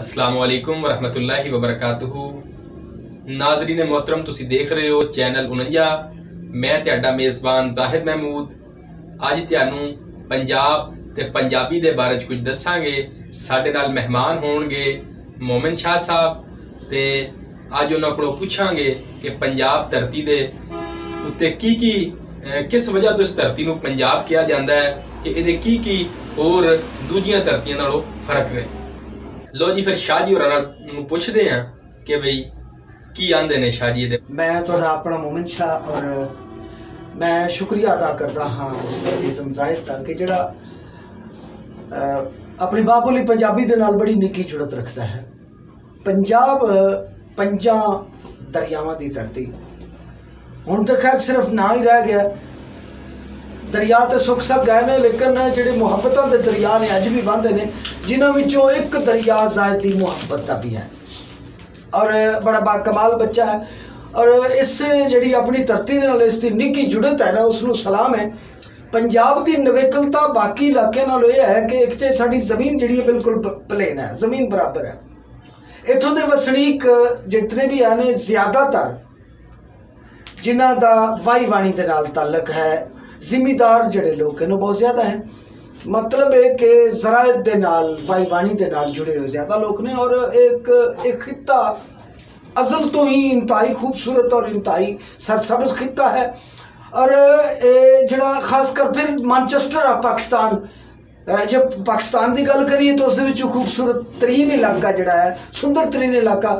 अस्सलामुअलैकुम वरहमतुल्लाहि वबरकातुहू। नाजरीन मोहतरम, तुसी देख रहे हो चैनल 49। मैं तुहाडा मेज़बान ज़ाहिद महमूद। अज तुहानू पंजाब ते पंजाबी दे बारे कुछ दसांगे। साडे नाल मेहमान होणगे मोमिन शाह साहब ते अज उन्हां कोलों पुछांगे कि पंजाब धरती दे उत्ते की किस वजह तो इस धरती नूं पंजाब किया जाता है, कि इहदे की होर दूजियां धरतियां नालों फर्क ने। लो जी फिर शाह जी होरां नूं पुछदे हैं कि बई की आंदे ने शाह जी। मैं तुहाडा अपना मोमिन शाह और मैं शुक्रिया अदा करता हाँ जाहिद का कि जिहड़ा अपनी माँ बोली पंजाबी दे नाल बड़ी निक्की जुड़त रखता है। पंजाब पंजां दरियावां दी धरती हुण तो खैर सिर्फ ना ही रह गया। दरिया तो सुख सब गए हैं, लेकिन जिहड़े मुहब्बतां दे दरिया ने अज भी वहंदे ने, जिन्हां विचों एक दरिया ज़ाहिद दी मुहब्बत का भी है और बड़ा बाकमाल बच्चा है। और इस जिहड़ी अपनी धरती दे नाल इसकी निक्की जुड़त है ना, उसनूं सलाम है। पंजाब की नवेकलता बाकी इलाकों नालों यह है कि एक तो साड़ी जमीन जिहड़ी है बिल्कुल प्लेन है, जमीन बराबर है। इत्थों दे वसनीक जितने भी है ने ज़्यादातर जिन्हों का वाई वाणी के नाल ताल्लक है, जिमीदार जोड़े लोग हैं बहुत ज़्यादा हैं। मतलब है कि ज़रायत के नाल वाई वाणी के नाल जुड़े हुए ज़्यादा लोग ने। और एक खिता अजल तो ही इंतहाई खूबसूरत और इंतहाई सरसब्ज़ खिता है। और जड़ा खासकर फिर मैनचेस्टर ऑफ पाकिस्तान, जब पाकिस्तान की गल करिए तो उस खूबसूरत तरीन इलाका जोड़ा है, सुंदर तरीन इलाका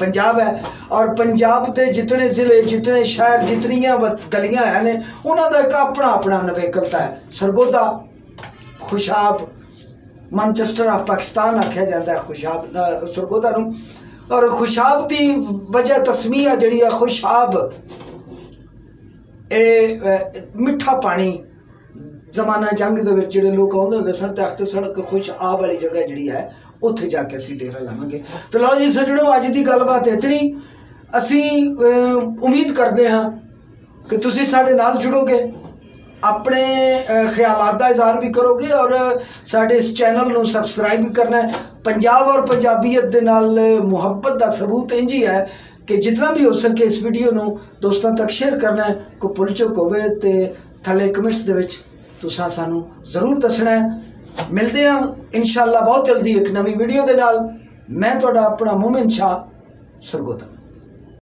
पंजाब है। और पंजाब के जितने ज़िले, जितने शहर, जितनिया गलियां है ने, उन्हों का एक अपना अपना नवेकलता है। सरगोधा, खुशाब, मैनचेस्टर ऑफ पाकिस्तान आख्या जाता है खुशाब सरगोधा नूं। और खुशाब की वजह तस्मीया जिहड़ी है खुशाब, ए मिठा पानी। जमाना जंग दे विच जिहड़े लोग आउंदे हुंदे सन ते आखदे सन कि खुश आब वाली जगह जिहड़ी है उत्थे जाके असी डेरा लावांगे। तो लो जी सजणो, अज दी गलबात इतनी। असी उम्मीद करते हाँ कि तुसी साडे नाल जुड़ोगे, अपने ख्यालात दा इजहार भी करोगे और साडे इस चैनल नूं सबसक्राइब भी करना है। पंजाब और पंजाबीयत दे नाल मुहब्बत दा सबूत इंज ही है कि जितना भी हो सके इस वीडियो नूं दोस्तों तक शेयर करना है। कोई भुल चुक होवे ते थले कमेंट्स दे विच तुसां सानू जरूर दसना है। मिलते हैं इंशाअल्लाह बहुत जल्दी एक नवी वीडियो दे नाल। मैं तुहाडा अपना मोमिन शाह सरगोधा।